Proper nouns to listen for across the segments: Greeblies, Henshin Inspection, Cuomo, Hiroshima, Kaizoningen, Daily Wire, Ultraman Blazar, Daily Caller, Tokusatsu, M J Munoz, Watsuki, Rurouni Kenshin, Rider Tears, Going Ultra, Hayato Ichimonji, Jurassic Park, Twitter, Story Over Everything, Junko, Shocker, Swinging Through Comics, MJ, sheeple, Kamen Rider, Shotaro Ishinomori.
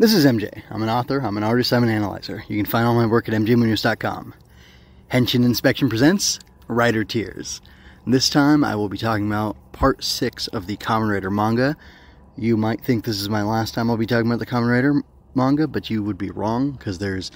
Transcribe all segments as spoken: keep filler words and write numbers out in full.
This is M J. I'm an author, I'm an artist, I'm an analyzer. You can find all my work at m j munoz dot com. Henshin Inspection presents Rider Tears. This time I will be talking about part six of the Kamen Rider manga. You might think this is my last time I'll be talking about the Kamen Rider manga, but you would be wrong, because there's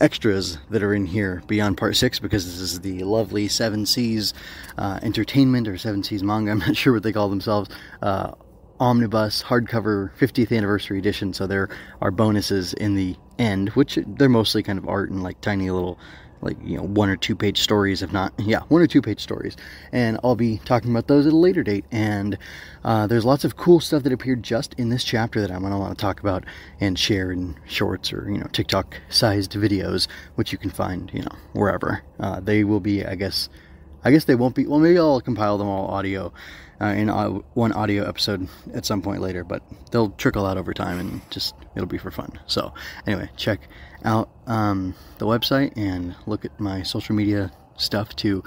extras that are in here beyond part six, because this is the lovely seven seas uh, entertainment, or seven seas manga, I'm not sure what they call themselves, uh, omnibus hardcover fiftieth anniversary edition. So there are bonuses in the end, which they're mostly kind of art and like tiny little, like, you know, one or two page stories, if not, yeah, one or two page stories, and I'll be talking about those at a later date. And uh, there's lots of cool stuff that appeared just in this chapter that I'm going to want to talk about and share in shorts or, you know, TikTok sized videos, which you can find, you know, wherever. Uh, they will be, I guess, I guess they won't be, well, maybe I'll compile them all audio uh, in uh, one audio episode at some point later, but they'll trickle out over time and just, it'll be for fun. So anyway, check out um, the website and look at my social media stuff to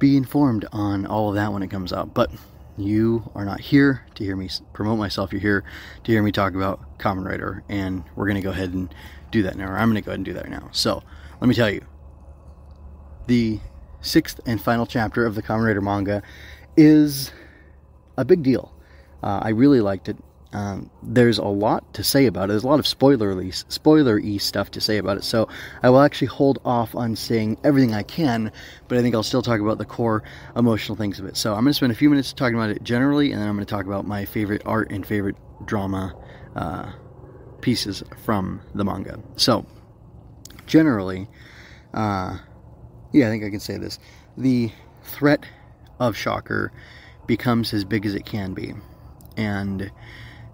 be informed on all of that when it comes out. But you are not here to hear me promote myself. You're here to hear me talk about Kamen Rider, and we're going to go ahead and do that now, or I'm going to go ahead and do that now. So let me tell you, the sixth and final chapter of the Kamen Rider manga is a big deal. Uh, I really liked it. Um, there's a lot to say about it. There's a lot of spoiler-y, spoiler-y stuff to say about it, so I will actually hold off on saying everything I can, but I think I'll still talk about the core emotional things of it. So I'm going to spend a few minutes talking about it generally, and then I'm going to talk about my favorite art and favorite drama uh, pieces from the manga. So, generally, uh, yeah, I think I can say this. The threat of Shocker becomes as big as it can be. And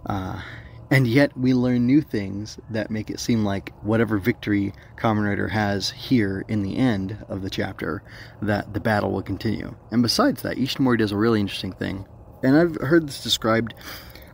uh, and yet we learn new things that make it seem like whatever victory Kamen Rider has here in the end of the chapter, that the battle will continue. And besides that, Ishinomori does a really interesting thing. And I've heard this described,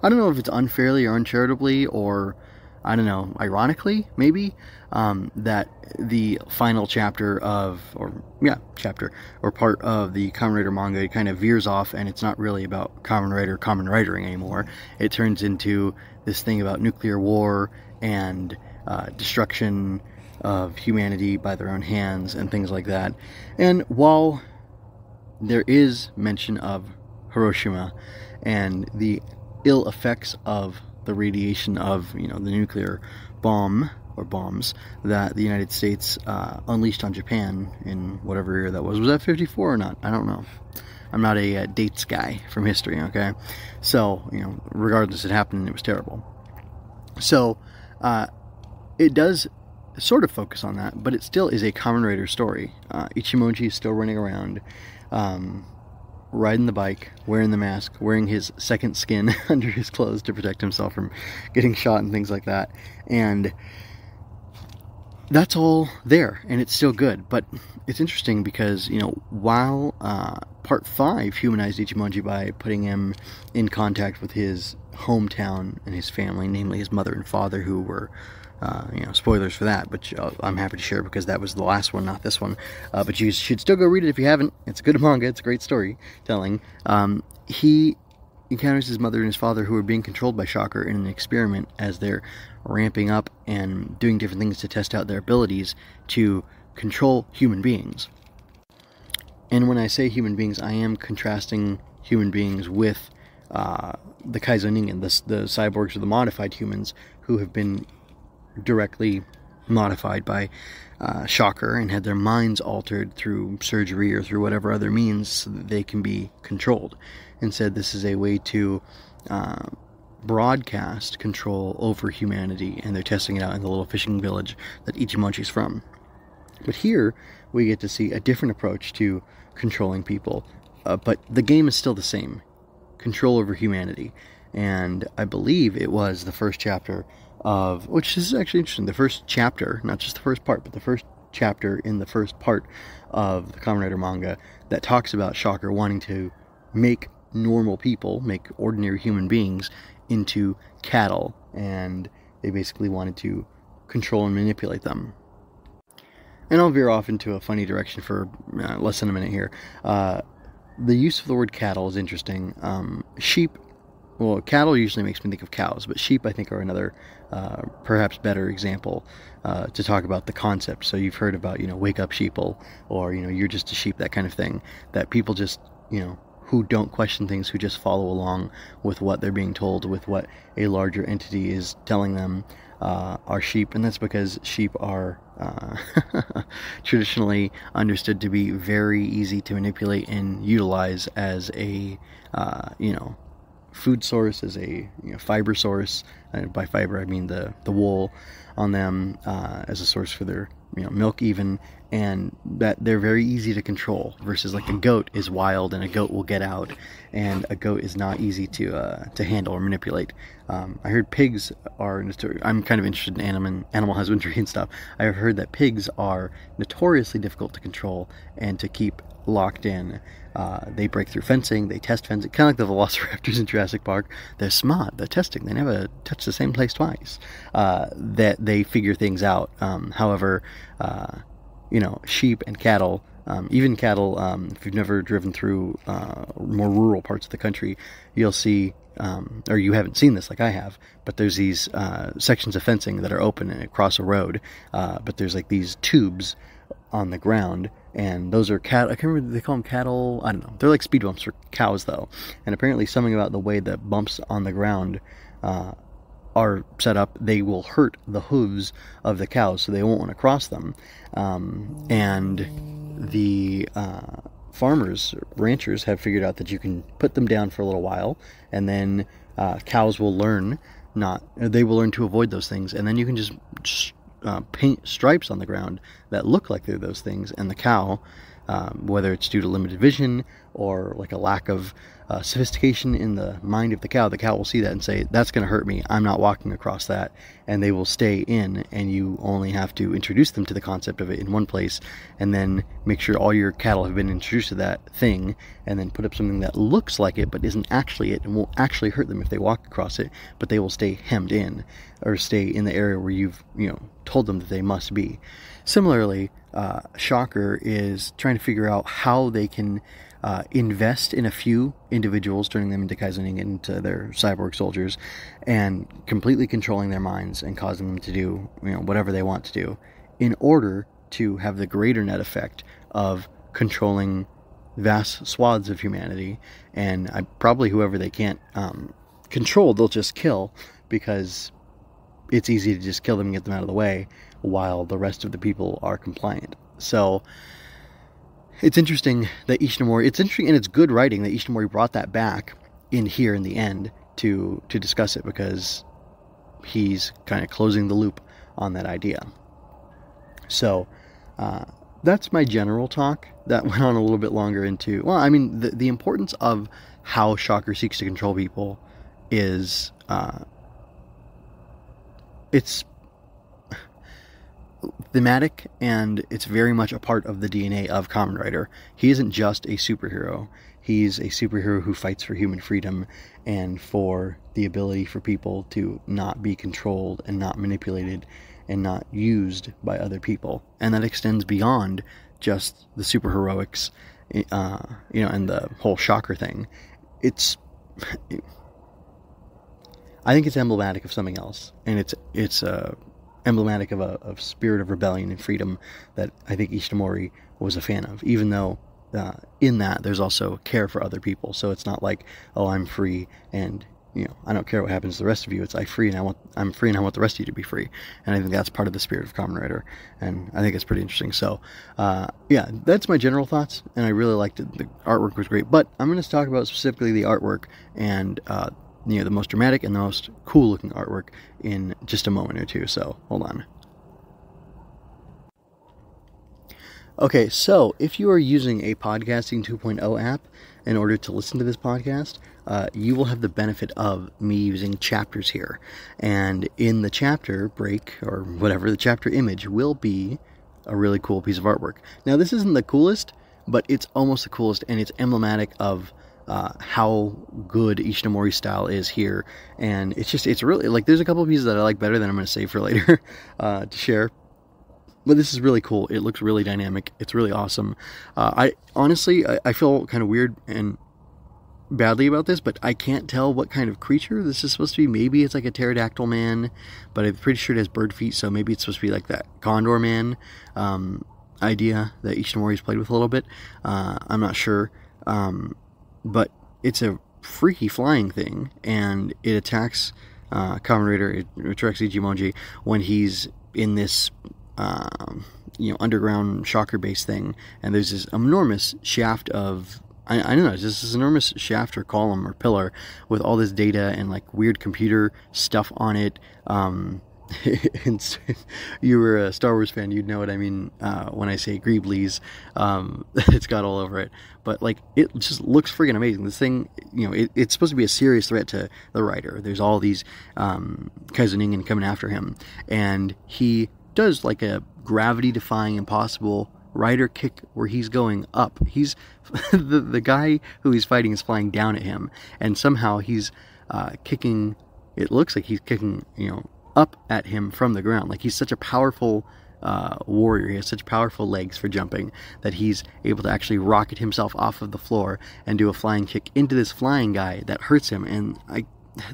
I don't know if it's unfairly or uncharitably or, I don't know, ironically, maybe, um, that the final chapter of, or, yeah, chapter, or part of the Kamen Rider manga kind of veers off, and it's not really about Kamen Rider, Kamen Ridering anymore. It turns into this thing about nuclear war and uh, destruction of humanity by their own hands and things like that. And while there is mention of Hiroshima and the ill effects of the radiation of, you know, the nuclear bomb or bombs that the United States uh, unleashed on Japan in whatever year that was. Was that fifty-four or not? I don't know. I'm not a uh, dates guy from history, okay? So, you know, regardless, it happened and it was terrible. So, uh, it does sort of focus on that, but it still is a Kamen Rider story. Uh, Ichimonji is still running around, um, riding the bike, wearing the mask, wearing his second skin under his clothes to protect himself from getting shot and things like that. And that's all there, and it's still good. But it's interesting because, you know, while uh, part five humanized Ichimonji by putting him in contact with his hometown and his family, namely his mother and father, who were, uh, you know, spoilers for that, but uh, I'm happy to share because that was the last one, not this one. Uh, but you should still go read it if you haven't. It's a good manga. It's a great storytelling. Um, he encounters his mother and his father, who are being controlled by Shocker in an experiment as they're ramping up and doing different things to test out their abilities to control human beings. And when I say human beings, I am contrasting human beings with uh, the Kaizoningen, the, the cyborgs or the modified humans who have been directly modified by uh, Shocker and had their minds altered through surgery or through whatever other means so that they can be controlled. And said this is a way to uh, broadcast control over humanity, and they're testing it out in the little fishing village that Ichimonji's from. But here we get to see a different approach to controlling people, uh, but the game is still the same. Control over humanity. And I believe it was the first chapter of, which is actually interesting, the first chapter, not just the first part, but the first chapter in the first part of the Kamen Rider manga that talks about Shocker wanting to make normal people, make ordinary human beings into cattle, and they basically wanted to control and manipulate them. And I'll veer off into a funny direction for uh, less than a minute here. Uh, the use of the word cattle is interesting. Um, sheep Well, cattle usually makes me think of cows, but sheep, I think, are another uh, perhaps better example uh, to talk about the concept. So you've heard about, you know, wake up sheeple, or, you know, you're just a sheep, that kind of thing, that people just, you know, who don't question things, who just follow along with what they're being told, with what a larger entity is telling them, uh, are sheep. And that's because sheep are uh, traditionally understood to be very easy to manipulate and utilize as a, uh, you know, food source, as a you know, fiber source, and by fiber I mean the the wool on them, uh, as a source for their you know milk even, and that they're very easy to control versus like a goat is wild and a goat will get out, and a goat is not easy to uh, to handle or manipulate. Um, I heard pigs are notorious. I'm kind of interested in animal animal husbandry and stuff. I've heard that pigs are notoriously difficult to control and to keep locked in. Uh, they break through fencing, they test fencing, kind of like the velociraptors in Jurassic Park. They're smart, they're testing, they never touch the same place twice. Uh, that they figure things out. Um, however, uh, you know, sheep and cattle, um, even cattle, um, if you've never driven through uh, more rural parts of the country, you'll see, um, or you haven't seen this like I have, but there's these uh, sections of fencing that are open and across a road, uh, but there's like these tubes on the ground, and those are cattle. I can't remember, they call them cattle, I don't know, they're like speed bumps for cows though, and apparently something about the way the bumps on the ground uh, are set up, they will hurt the hooves of the cows, so they won't want to cross them, um, and the uh, farmers, ranchers have figured out that you can put them down for a little while, and then uh, cows will learn not, they will learn to avoid those things, and then you can just, just Uh, paint stripes on the ground that look like they're those things, and the cow, um, whether it's due to limited vision or like a lack of uh, sophistication in the mind of the cow, the cow will see that and say, that's going to hurt me, I'm not walking across that, and they will stay in, and you only have to introduce them to the concept of it in one place, and then make sure all your cattle have been introduced to that thing, and then put up something that looks like it but isn't actually it, and won't actually hurt them if they walk across it, but they will stay hemmed in, or stay in the area where you've, you know, told them that they must be. Similarly, uh, Shocker is trying to figure out how they can uh, invest in a few individuals, turning them into Kaizening, into their cyborg soldiers, and completely controlling their minds and causing them to do, you know, whatever they want to do, in order to have the greater net effect of controlling vast swaths of humanity. And I, probably whoever they can't um, control, they'll just kill, because it's easy to just kill them and get them out of the way while the rest of the people are compliant. So it's interesting that Ishinomori, it's interesting and it's good writing that Ishinomori brought that back in here in the end to, to discuss it, because he's kind of closing the loop on that idea. So uh, that's my general talk. That went on a little bit longer into, well, I mean, the, the importance of how Shocker seeks to control people is... Uh, it's thematic, and it's very much a part of the D N A of Kamen Rider. He isn't just a superhero. He's a superhero who fights for human freedom and for the ability for people to not be controlled and not manipulated and not used by other people. And that extends beyond just the superheroics, uh, you know, and the whole Shocker thing. It's... It, I think it's emblematic of something else, and it's it's uh, emblematic of a of spirit of rebellion and freedom that I think Ishinomori was a fan of, even though uh, in that there's also care for other people. So it's not like, oh, I'm free and, you know, I don't care what happens to the rest of you. It's I free and I want I'm free and I want the rest of you to be free. And I think that's part of the spirit of Kamen Rider, and I think it's pretty interesting. So uh, yeah, that's my general thoughts, and I really liked it. The artwork was great, but I'm going to talk about specifically the artwork and uh, you know, the most dramatic and the most cool looking artwork in just a moment or two, so hold on. Okay, so if you are using a Podcasting two point oh app in order to listen to this podcast, uh, you will have the benefit of me using chapters here. And in the chapter break, or whatever, the chapter image will be a really cool piece of artwork. Now, this isn't the coolest, but it's almost the coolest, and it's emblematic of Uh, how good Ishinomori's style is here, and it's just, it's really, like, there's a couple of pieces that I like better that I'm going to save for later uh, to share, but this is really cool. It looks really dynamic. It's really awesome. Uh, I, honestly, I, I feel kind of weird and badly about this, but I can't tell what kind of creature this is supposed to be. Maybe it's like a pterodactyl man, but I'm pretty sure it has bird feet, so maybe it's supposed to be like that condor man um, idea that Ishinomori's played with a little bit. Uh, I'm not sure, um, but it's a freaky flying thing, and it attacks uh, Kamen Rider, it attacks Ichimonji when he's in this um, you know, underground Shocker base thing, and there's this enormous shaft of I, I don't know, it's just this enormous shaft or column or pillar with all this data and like weird computer stuff on it. Um, and you were a Star Wars fan, you'd know what I mean uh, when I say Greeblies. Um, it's got all over it. But like, it just looks freaking amazing. This thing, you know, it, it's supposed to be a serious threat to the Rider. There's all these um, Kaizoningen coming after him. And he does like a gravity-defying, impossible Rider kick where he's going up. He's the, the guy who he's fighting is flying down at him, and somehow he's uh, kicking, it looks like he's kicking, you know, up at him from the ground. Like, he's such a powerful uh, warrior, he has such powerful legs for jumping that he's able to actually rocket himself off of the floor and do a flying kick into this flying guy that hurts him. And I,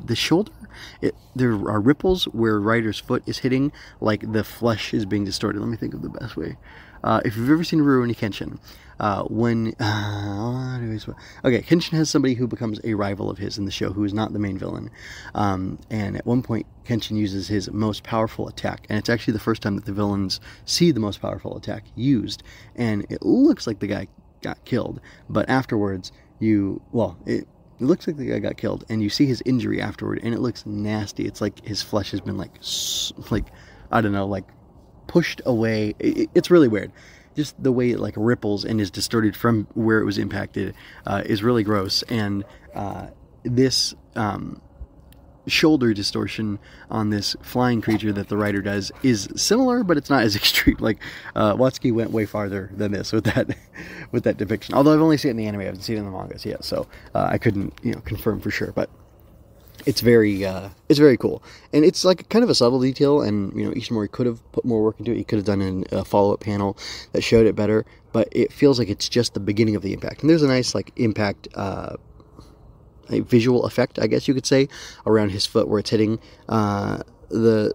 the shoulder, it, there are ripples where Rider's foot is hitting, like the flesh is being distorted. Let me think of the best way. Uh, if you've ever seen Rurouni Kenshin, uh, when, uh, okay, Kenshin has somebody who becomes a rival of his in the show who is not the main villain, um, and at one point Kenshin uses his most powerful attack, and it's actually the first time that the villains see the most powerful attack used, and it looks like the guy got killed, but afterwards you, well, it, it looks like the guy got killed, and you see his injury afterward, and it looks nasty. It's like his flesh has been like, like, I don't know, like, pushed away. It's really weird. Just the way it like ripples and is distorted from where it was impacted uh, is really gross. And uh, this um, shoulder distortion on this flying creature that the Rider does is similar, but it's not as extreme. Like uh, Watsuki went way farther than this with that with that depiction. Although I've only seen it in the anime, I haven't seen it in the mangas yet, so uh, I couldn't you know confirm for sure. But It's very, uh, it's very cool, and it's like kind of a subtle detail, and you know, Ishinomori could have put more work into it. He could have done a follow-up panel that showed it better, but it feels like it's just the beginning of the impact. And there's a nice like impact, uh, a visual effect, I guess you could say, around his foot where it's hitting uh, the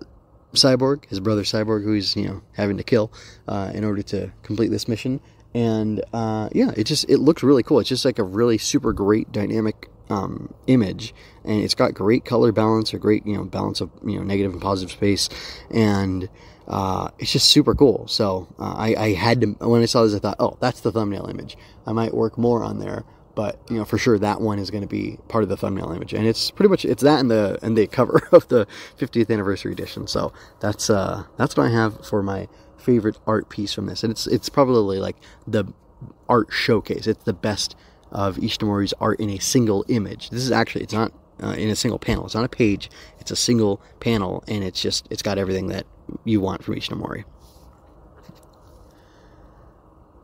cyborg, his brother cyborg, who he's you know having to kill uh, in order to complete this mission. And uh, yeah, it just it looks really cool. It's just like a really super great dynamic Um, image, and it's got great color balance, or great you know balance of you know negative and positive space, and uh, it's just super cool. So uh, I, I had to, when I saw this, I thought, oh, that's the thumbnail image. I might work more on there, but you know for sure that one is going to be part of the thumbnail image, and it's pretty much it's that and the and the cover of the fiftieth anniversary edition. So that's uh, that's what I have for my favorite art piece from this, and it's it's probably like the art showcase. It's the best of Ishinomori's art in a single image. This is actually, it's not uh, in a single panel. It's not a page. It's a single panel, and it's just, it's got everything that you want from Ishinomori.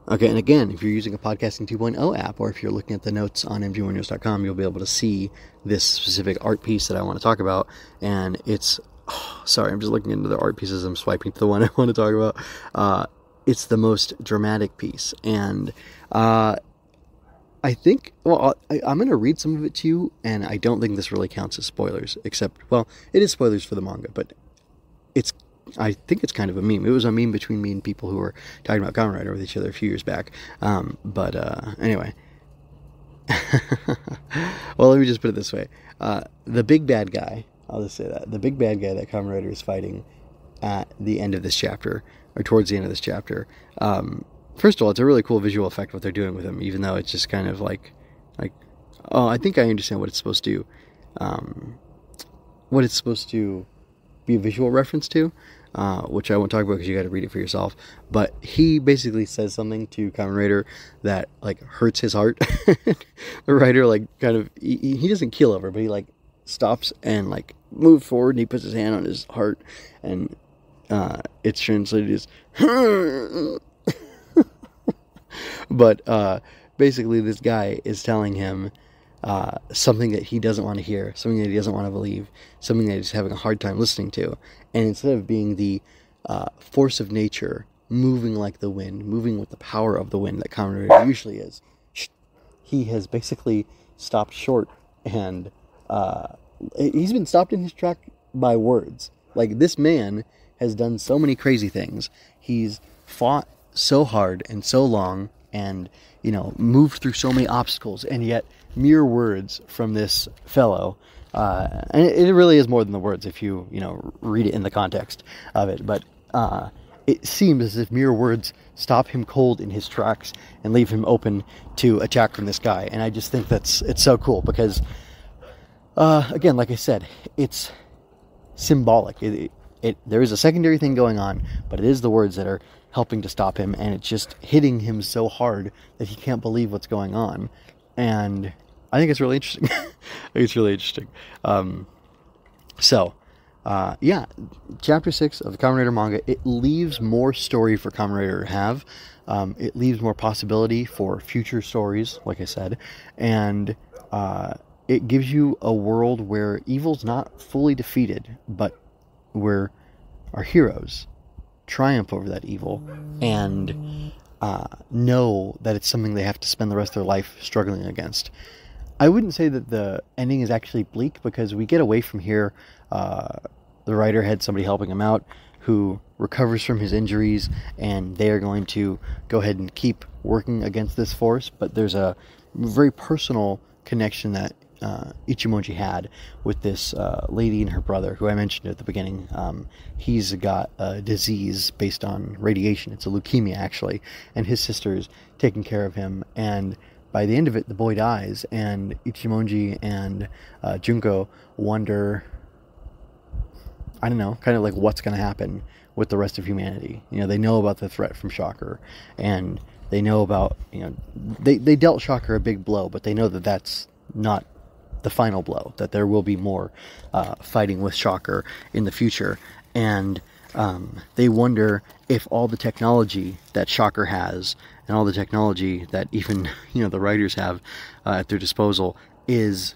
Okay, and again, if you're using a Podcasting two point oh app, or if you're looking at the notes on m g one news dot com, you'll be able to see this specific art piece that I want to talk about, and it's, oh, sorry, I'm just looking into the art pieces. I'm swiping to the one I want to talk about. Uh, it's the most dramatic piece, and uh, I think, well, I, I'm going to read some of it to you, and I don't think this really counts as spoilers, except, well, it is spoilers for the manga, but it's, I think it's kind of a meme. It was a meme between me and people who were talking about Kamen Rider with each other a few years back, um, but uh, anyway. Well, let me just put it this way. Uh, the big bad guy, I'll just say that, the big bad guy that Kamen Rider is fighting at the end of this chapter, or towards the end of this chapter, um, first of all, it's a really cool visual effect what they're doing with him, even though it's just kind of like, like, oh, I think I understand what it's supposed to, um, what it's supposed to be a visual reference to, uh, which I won't talk about because you got to read it for yourself. But he basically says something to Kamen Rider that like hurts his heart. The Rider like kind of he, he doesn't keel over, but he like stops and like moves forward, and he puts his hand on his heart, and uh, it's translated as. But uh, basically this guy is telling him uh, something that he doesn't want to hear, something that he doesn't want to believe, something that he's having a hard time listening to. And instead of being the uh, force of nature, moving like the wind, moving with the power of the wind that Kamen Rider usually is, he has basically stopped short, and uh, he's been stopped in his track by words. Like, this man has done so many crazy things. He's fought so hard and so long, and, you know, moved through so many obstacles, and yet mere words from this fellow, uh, and it really is more than the words if you, you know, read it in the context of it, but uh, it seems as if mere words stop him cold in his tracks and leave him open to attack from this guy. And I just think that's, it's so cool because, uh, again, like I said, it's symbolic. It, it, it, there is a secondary thing going on, but it is the words that are helping to stop him, and it's just hitting him so hard that he can't believe what's going on. And I think it's really interesting. I think it's really interesting. Um, so, uh, yeah, Chapter six of the Kamen Rider manga, it leaves more story for Kamen Rider to have. Um, it leaves more possibility for future stories, like I said. And uh, it gives you a world where evil's not fully defeated, but where our heroes triumph over that evil and uh, know that it's something they have to spend the rest of their life struggling against. I wouldn't say that the ending is actually bleak, because we get away from here. Uh, the writer had somebody helping him out who recovers from his injuries, and they are going to go ahead and keep working against this force. But there's a very personal connection that uh, Ichimonji had with this uh, lady and her brother, who I mentioned at the beginning. Um, he's got a disease based on radiation. It's a leukemia, actually, and his sister's taking care of him, and by the end of it, the boy dies, and Ichimonji and uh, Junko wonder, I don't know, kind of like what's going to happen with the rest of humanity. You know, they know about the threat from Shocker, and they know about, you know, they, they dealt Shocker a big blow, but they know that that's not the final blow, that there will be more uh, fighting with Shocker in the future. And um, they wonder if all the technology that Shocker has and all the technology that even, you know, the writers have uh, at their disposal is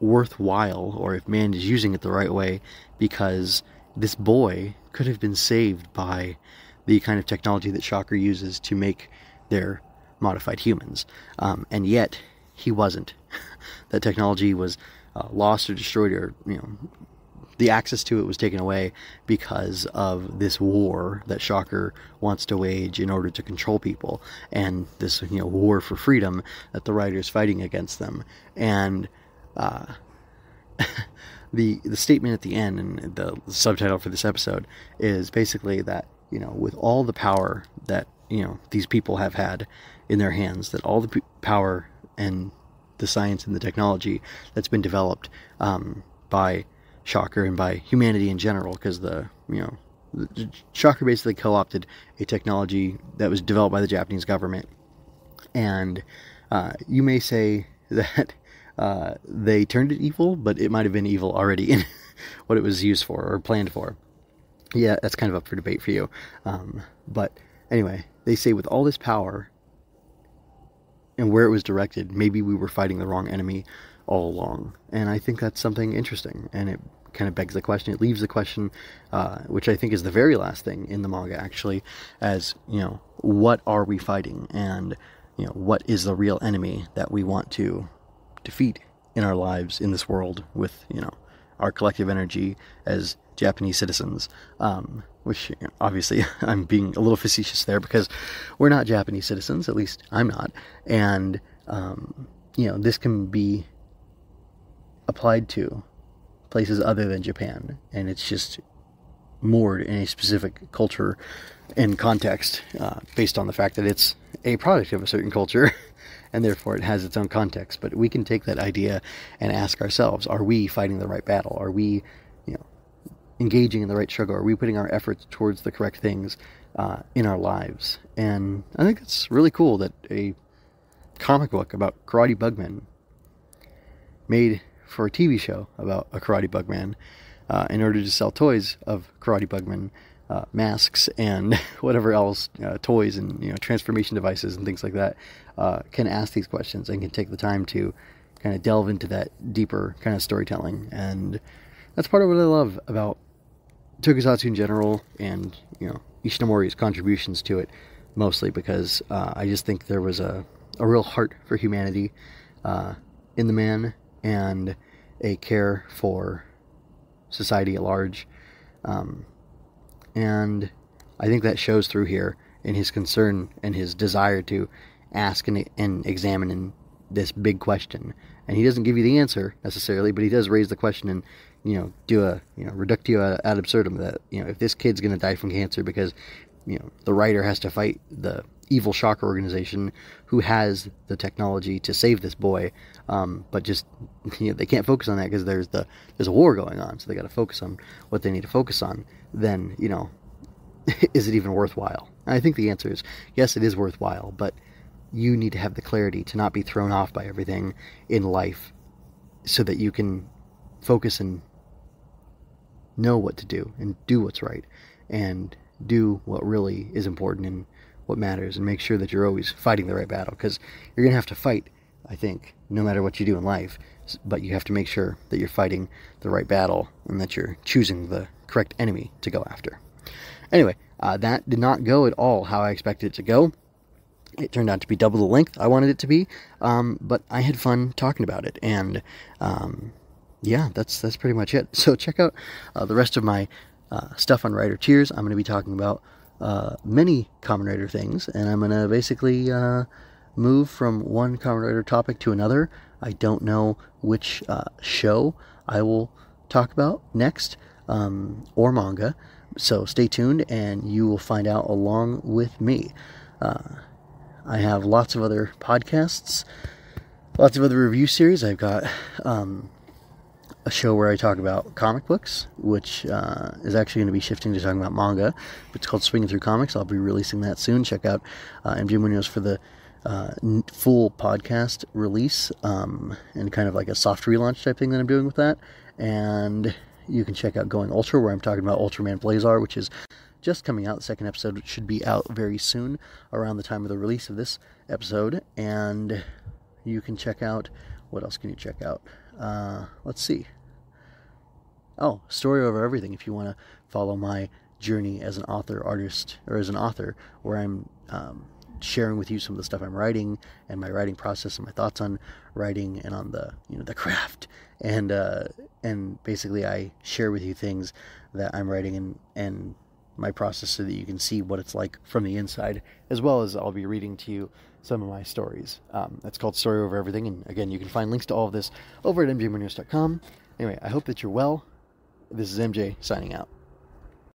worthwhile, or if man is using it the right way, because this boy could have been saved by the kind of technology that Shocker uses to make their modified humans. Um, and yet, he wasn't. That technology was uh, lost or destroyed, or, you know, the access to it was taken away because of this war that Shocker wants to wage in order to control people, and this, you know, war for freedom that the writer's fighting against them. And uh, the the statement at the end and the subtitle for this episode is basically that, you know, with all the power that, you know, these people have had in their hands, that all the p power and the science and the technology that's been developed um, by Shocker and by humanity in general, because the, you know, the Shocker basically co-opted a technology that was developed by the Japanese government, and uh, you may say that uh, they turned it evil, but it might have been evil already in what it was used for or planned for. Yeah, that's kind of up for debate for you, um, but anyway, they say with all this power and where it was directed, maybe we were fighting the wrong enemy all along. And I think that's something interesting, and it kind of begs the question, it leaves the question, uh, which I think is the very last thing in the manga, actually, as, you know, what are we fighting, and, you know, what is the real enemy that we want to defeat in our lives, in this world, with, you know, our collective energy as Japanese citizens, um, which, you know, obviously I'm being a little facetious there, because we're not Japanese citizens, at least I'm not, and, um, you know, this can be applied to places other than Japan, and it's just moored in a specific culture and context uh, based on the fact that it's a product of a certain culture, and therefore it has its own context. But we can take that idea and ask ourselves, are we fighting the right battle? Are we, you know, engaging in the right struggle? Are we putting our efforts towards the correct things uh, in our lives? And I think it's really cool that a comic book about karate bugmen made for a T V show about a karate bugman uh, in order to sell toys of karate bugman, uh, masks and whatever else, uh, toys and, you know, transformation devices and things like that, uh, can ask these questions and can take the time to kind of delve into that deeper kind of storytelling. And that's part of what I love about Tokusatsu in general, and, you know, Ishinomori's contributions to it mostly, because uh, I just think there was a, a real heart for humanity, uh, in the man and a care for society at large. Um, and I think that shows through here in his concern and his desire to ask and, and examine this big question. And he doesn't give you the answer necessarily, but he does raise the question and, you know, do a, you know, reductio ad absurdum, that, you know, if this kid's going to die from cancer because, you know, the writer has to fight the evil Shocker organization who has the technology to save this boy, um, but just, you know, they can't focus on that because there's the there's a war going on, so they got to focus on what they need to focus on, then, you know, is it even worthwhile? And I think the answer is yes, it is worthwhile, but you need to have the clarity to not be thrown off by everything in life so that you can focus and know what to do and do what's right and do what really is important and what matters, and make sure that you're always fighting the right battle, because you're going to have to fight, I think, no matter what you do in life, but you have to make sure that you're fighting the right battle and that you're choosing the correct enemy to go after. Anyway, uh, that did not go at all how I expected it to go. It turned out to be double the length I wanted it to be, um, but I had fun talking about it, and um, yeah, that's that's pretty much it. So check out uh, the rest of my uh, stuff on Rider Tears. I'm going to be talking about Uh, many Kamen Rider things, and I'm going to basically uh, move from one Kamen Rider topic to another. I don't know which uh, show I will talk about next, um, or manga, so stay tuned and you will find out along with me. Uh, I have lots of other podcasts, lots of other review series. I've got um, a show where I talk about comic books, which uh, is actually going to be shifting to talking about manga. It's called Swinging Through Comics. I'll be releasing that soon. Check out uh, M J Munoz for the uh, full podcast release, um, and kind of like a soft relaunch type thing that I'm doing with that. And you can check out Going Ultra, where I'm talking about Ultraman Blazar, which is just coming out. The second episode should be out very soon, around the time of the release of this episode. And you can check out... what else can you check out? Uh, let's see. Oh, Story Over Everything, if you want to follow my journey as an author, artist, or as an author, where I'm um, sharing with you some of the stuff I'm writing, and my writing process, and my thoughts on writing, and on the, you know, the craft. And uh, and basically I share with you things that I'm writing and, and my process so that you can see what it's like from the inside, as well as I'll be reading to you some of my stories. Um, that's called Story Over Everything, and again, you can find links to all of this over at m j munoz dot com. Anyway, I hope that you're well. This is M J, signing out.